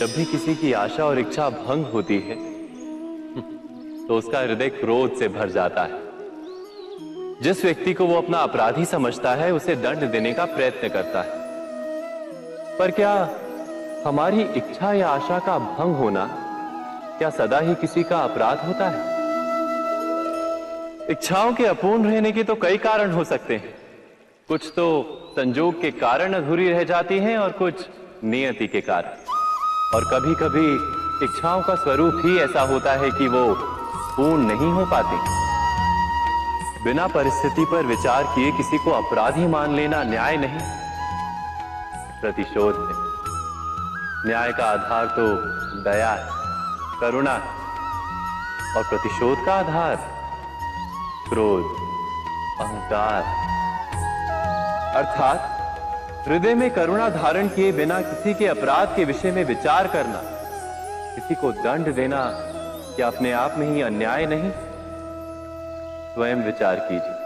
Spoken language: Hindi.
जब भी किसी की आशा और इच्छा भंग होती है तो उसका हृदय क्रोध से भर जाता है। जिस व्यक्ति को वो अपना अपराधी समझता है उसे दंड देने का प्रयत्न करता है। पर क्या हमारी इच्छा या आशा का भंग होना क्या सदा ही किसी का अपराध होता है? इच्छाओं के अपूर्ण रहने के तो कई कारण हो सकते हैं। कुछ तो संजोग के कारण अधूरी रह जाती हैं और कुछ नियति के कारण। और कभी कभी इच्छाओं का स्वरूप ही ऐसा होता है कि वो पूर्ण नहीं हो पाती। बिना परिस्थिति पर विचार किए किसी को अपराधी मान लेना न्याय नहीं, प्रतिशोध है। न्याय का आधार तो दया है, करुणा है, और प्रतिशोध का आधार क्रोध, अहंकार। अर्थात हृदय में करुणा धारण किए बिना किसी के अपराध के विषय में विचार करना, किसी को दंड देना, क्या अपने आप में ही अन्याय नहीं? स्वयं विचार कीजिए।